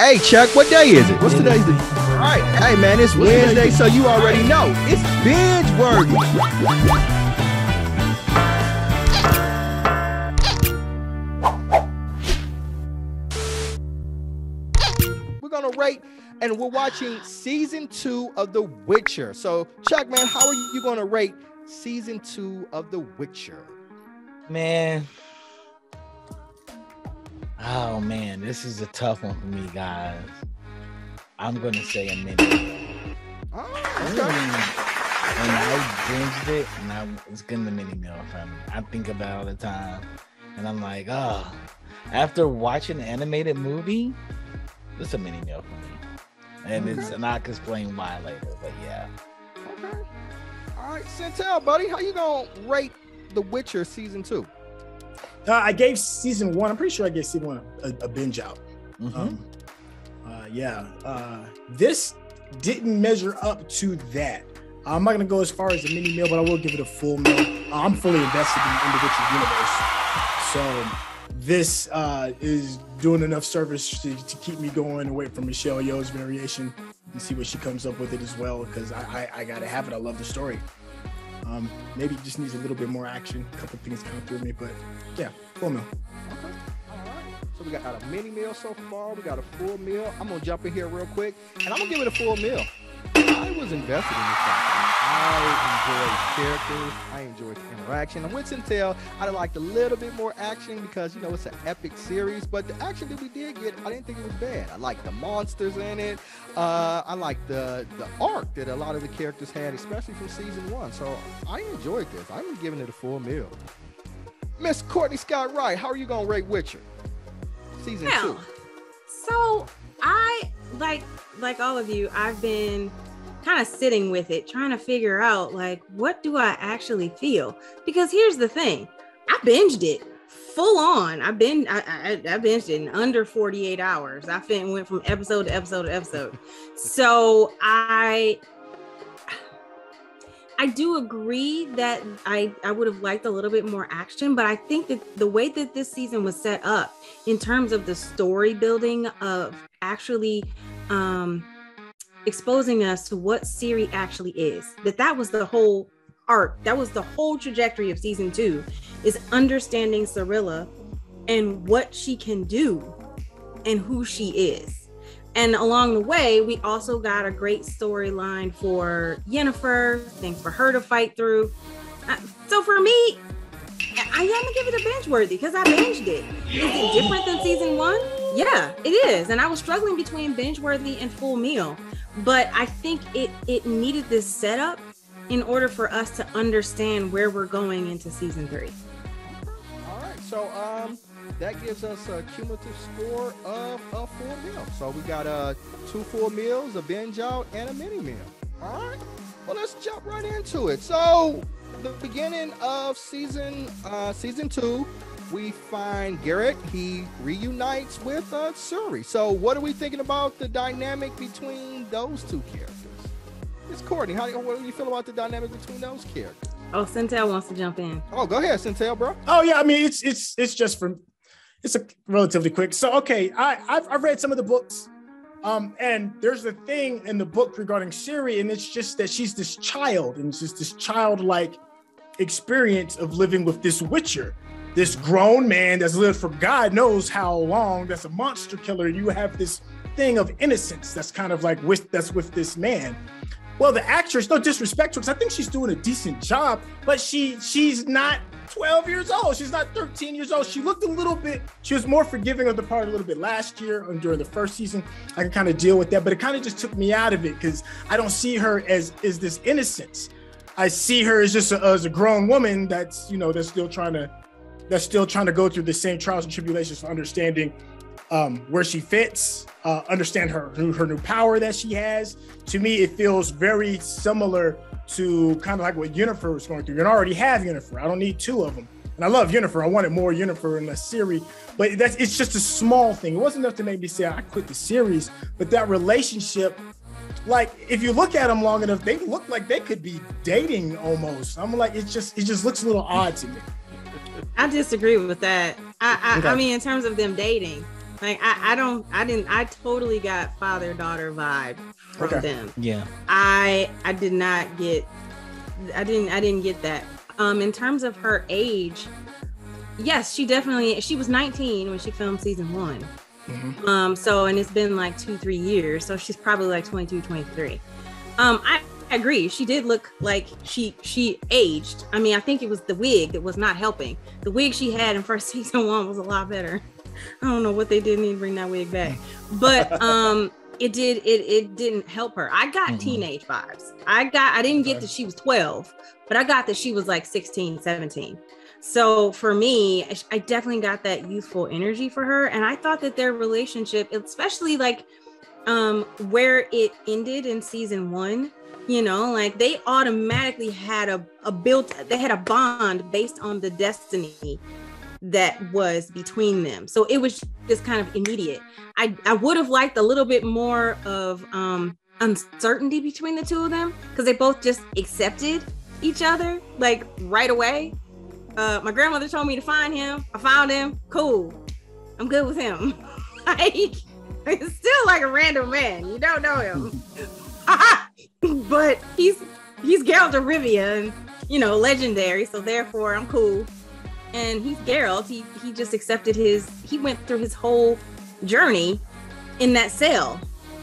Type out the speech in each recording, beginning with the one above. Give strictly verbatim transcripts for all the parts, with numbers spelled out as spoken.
Hey Chuck, what day is it? What's today's day? All right, hey man, it's Wednesday, so you already know it's binge worthy. We're gonna rate, and we're watching season two of The Witcher. So Chuck, man, how are you gonna rate season two of The Witcher? Man. Oh man, this is a tough one for me, guys. I'm gonna say a mini. Oh, okay. And I binged it, and I it's getting the mini meal from me. I think about it all the time, and I'm like, oh. After watching an animated movie, it's a mini meal for me, and okay. it's and I'll explain why later. But yeah. Okay. All right, Sintel, buddy, how you gonna rate The Witcher season two? Uh, I gave season one. I'm pretty sure I gave season one a, a binge out. Mm-hmm. um, uh, yeah, uh, this didn't measure up to that. I'm not gonna go as far as a mini meal, but I will give it a full meal. I'm fully invested in, in the Witcher universe, so this uh, is doing enough service to, to keep me going and wait for Michelle Yeoh's variation and see what she comes up with it as well. Because I, I, I gotta have it. I love the story. Um, maybe it just needs a little bit more action. A couple things coming through me, but yeah, full meal. Okay, all right. So we got a mini meal so far. We got a full meal. I'm gonna jump in here real quick, and I'm gonna give it a full meal. I was invested in this topic. I enjoyed characters. I enjoyed the interaction. And with Syntell, I'd like a little bit more action because you know it's an epic series. But the action that we did get, I didn't think it was bad. I liked the monsters in it. Uh, I liked the the arc that a lot of the characters had, especially from season one. So I enjoyed this. I'm giving it a full meal. Miss Courtney Scott Wright, how are you gonna rate Witcher season now, two? So I like like all of you, I've been kind of sitting with it, trying to figure out like, what do I actually feel? Because here's the thing, I binged it full on. I've been, I, I, I binged it in under forty-eight hours. I went from episode to episode to episode. So I, I do agree that I, I would have liked a little bit more action, but I think that the way that this season was set up in terms of the story building of actually, um, exposing us to what Ciri actually is, that that was the whole arc, that was the whole trajectory of season two, is understanding Cirilla and what she can do and who she is. And along the way, we also got a great storyline for Yennefer, things for her to fight through. Uh, so for me, I am gonna give it a binge worthy because I binged it. Is it different than season one? Yeah, it is. And I was struggling between binge worthy and full meal. But I think it it needed this setup in order for us to understand where we're going into season three. All right, so um, that gives us a cumulative score of a full meal. So we got uh, two full meals, a binge out, and a mini meal. All right, well, let's jump right into it. So the beginning of season uh, season two, we find Geralt. He reunites with uh, Ciri. So what are we thinking about the dynamic between those two characters? It's Courtney. How do you, what do you feel about the dynamic between those characters? Oh, Sintel wants to jump in. Oh, go ahead, Sintel, bro. Oh yeah, I mean it's it's it's just from it's a relatively quick. So okay, I I've, I've read some of the books, um, and there's a thing in the book regarding Ciri, and it's just that she's this child, and it's just this childlike experience of living with this Witcher. This grown man that's lived for God knows how long, that's a monster killer. You have this thing of innocence that's kind of like with that's with this man. Well, the actress, no disrespect to her, because I think she's doing a decent job, but she she's not twelve years old. She's not thirteen years old. She looked a little bit, she was more forgiving of the part a little bit last year and during the first season. I can kind of deal with that, but it kind of just took me out of it because I don't see her as is this innocence. I see her as just a, as a grown woman that's, you know, that's still trying to that's still trying to go through the same trials and tribulations for understanding um, where she fits, uh, understand her, her new power that she has. To me, it feels very similar to kind of like what Yennefer was going through. You already have Yennefer. I don't need two of them. And I love Yennefer. I wanted more Yennefer and less Ciri, but that's, it's just a small thing. It wasn't enough to make me say, I quit the series, but that relationship, like if you look at them long enough, they look like they could be dating almost. I'm like, it just, it just looks a little odd to me. I disagree with that. I I, okay. I mean, in terms of them dating, Like I, I don't, I didn't, I totally got father-daughter vibe from okay. them. Yeah. I, I did not get, I didn't, I didn't get that. Um, in terms of her age, yes, she definitely, she was nineteen when she filmed season one. Mm-hmm. Um, so, and it's been like two, three years. So she's probably like twenty-two, twenty-three. Um, I, I agree. She did look like she she aged. I mean, I think it was the wig that was not helping. The wig she had in first season one was a lot better. I don't know what they did, need to bring that wig back, but um, it did it it didn't help her. I got mm-hmm. teenage vibes. I got I didn't get that she was twelve, but I got that she was like sixteen, seventeen. So for me, I definitely got that youthful energy for her, and I thought that their relationship, especially like um, where it ended in season one. You know, like they automatically had a, a built, they had a bond based on the destiny that was between them. So it was just kind of immediate. I, I would have liked a little bit more of um, uncertainty between the two of them, because they both just accepted each other like right away. Uh, my grandmother told me to find him. I found him. Cool. I'm good with him. Like, it's still like a random man. You don't know him. But he's he's Geralt of Rivia, and you know, legendary, so therefore I'm cool. And he's Geralt. He he just accepted his he went through his whole journey in that cell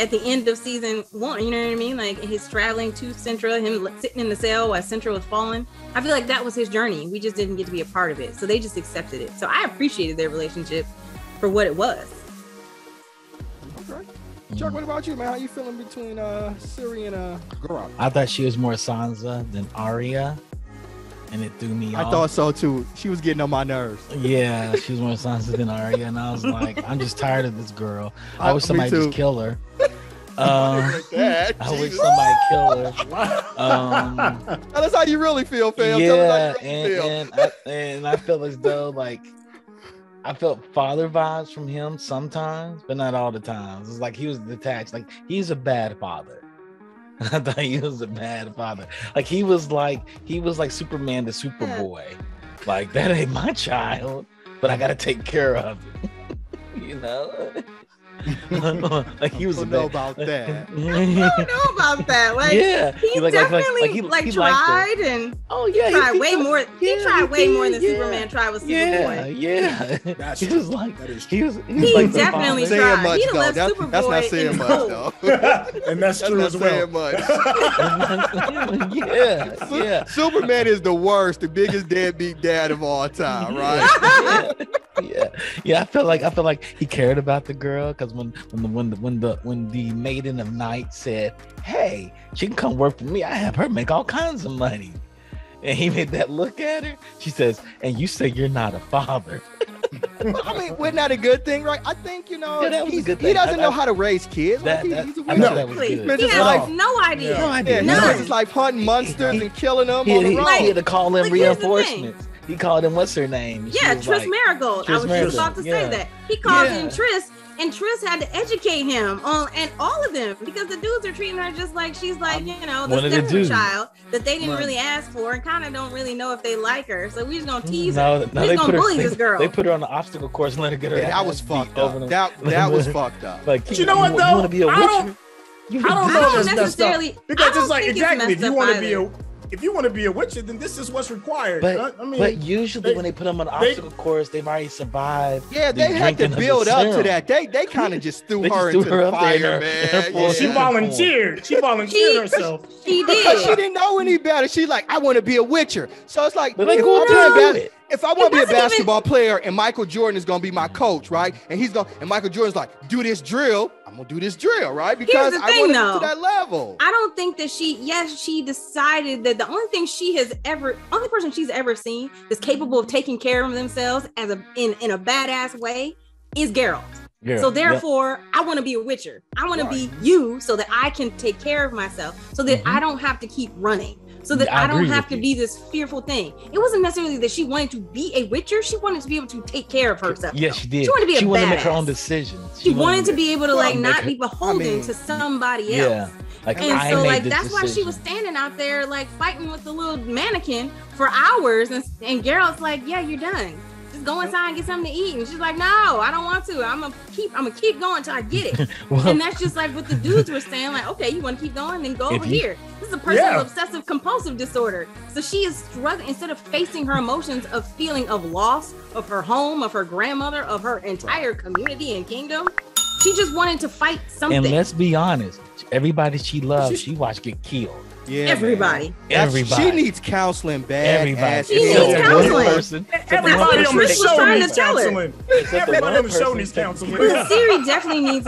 at the end of season one. You know what I mean? Like his traveling to Sintra, him sitting in the cell while Sintra was falling. I feel like that was his journey. We just didn't get to be a part of it. So they just accepted it. So I appreciated their relationship for what it was. Okay. Chuck, what about you, man? How you feeling between uh, Ciri and uh, Geralt? I thought she was more Sansa than Arya, and it threw me off. I thought so too. She was getting on my nerves. Yeah, she was more Sansa than Arya, and I was like, I'm just tired of this girl. I wish somebody just kill her. Um, Dad, I wish somebody kill her. Um, Tell us how you really feel, fam. Yeah, Tell us how you really and, feel. and I, and I feel as though like. I felt father vibes from him sometimes, but not all the times. It's like he was detached. Like he's a bad father. I thought he was a bad father. Like he was like he was like Superman to Superboy. Like that ain't my child, but I gotta take care of it. You know. Like he was. I don't know about that. I don't know about that. Like yeah. he, he like, definitely like, like, like, like he, tried he and oh yeah, he tried he, way he, more. Yeah, he tried he, way more than yeah, Superman tried with Superboy. Yeah, yeah. That's he was like that is true. He was. He, was he like definitely tried. Much, he left that's, Superboy. That's not saying much though. And that's, that's true not as well. Much. yeah, Su- yeah. Superman is the worst, the biggest deadbeat dad of all time, right? Yeah. yeah yeah i feel like i feel like he cared about the girl, because when when the when the when the when the maiden of night said, hey, she can come work for me, I have her make all kinds of money, and he made that look at her, she says, and you say you're not a father. I mean, wasn't that a good thing, right? I think, you know, yeah, he doesn't I, know I, how to raise kids. That, like, he, he's a I know that was good. He has like, no idea. Yeah. No idea. Yeah, no. It's like hunting monsters he, and killing them he, on the he, road. He had to call in like, reinforcements. He called him, what's her name? Yeah, Triss like, Marigold. Triss I was Marigold. just about to yeah. say that. He called yeah. in Triss, and Triss had to educate him on, and all of them, because the dudes are treating her just like she's like, I'm, you know, the stepchild child that they didn't right. really ask for and kind of don't really know if they like her. So we just gonna tease no, her. No, we just gonna her, bully they, this girl. They put her on the obstacle course and let her get her yeah, That was fucked up. Over that that was fucked up. Like, but you know what though? You I don't, you I don't know if it's messed up. Because it's like, exactly, if you want to be a If you want to be a witcher, then this is what's required. But, I mean, but usually they, when they put them on an obstacle they, course, they've already survived. Yeah, they had to build up serum. to that. They they kind of just threw her just into threw her the fire, man. Well, yeah. She volunteered. She volunteered herself. She did. Because she didn't know any better. She like, I want to be a witcher. So it's like, but if, like I'm it. if I want to be a basketball even... player and Michael Jordan is going to be my coach, right? And he's going and Michael Jordan's like, do this drill. I'm gonna do this drill, right? Because I want to get to that level. I don't think that she, yes, she decided that the only thing she has ever, only person she's ever seen that's capable of taking care of themselves as a in, in a badass way is Geralt. Yeah, so therefore, yeah. I want to be a witcher. I want right. to be you so that I can take care of myself, so that mm-hmm. I don't have to keep running, so that I, I don't have to you. be this fearful thing. It wasn't necessarily that she wanted to be a witcher. She wanted to be able to take care of herself. Yes, she did. She wanted to be a She badass. wanted to make her own decisions. She, she wanted, wanted to be able to well, like not her, be beholden I mean, to somebody yeah, else. Like, and I so made like this that's decision. Why she was standing out there like fighting with the little mannequin for hours, and, and Geralt's like, yeah, you're done. Just go inside and get something to eat. And she's like, no, I don't want to. I'm gonna keep, I'm gonna keep going till I get it. Well, and that's just like what the dudes were saying. Like, okay, you want to keep going, then go over you, here. This is a person yeah. with obsessive compulsive disorder. So she is struggling instead of facing her emotions of feeling of loss of her home, of her grandmother, of her entire community and kingdom. She just wanted to fight something. And let's be honest, everybody she loves, she watched get killed. Yeah, everybody. everybody. She needs counseling bad. Everybody. She needs so counseling. Person. Everybody on the show needs counseling. Everybody on the show needs counseling. Siri definitely needs it.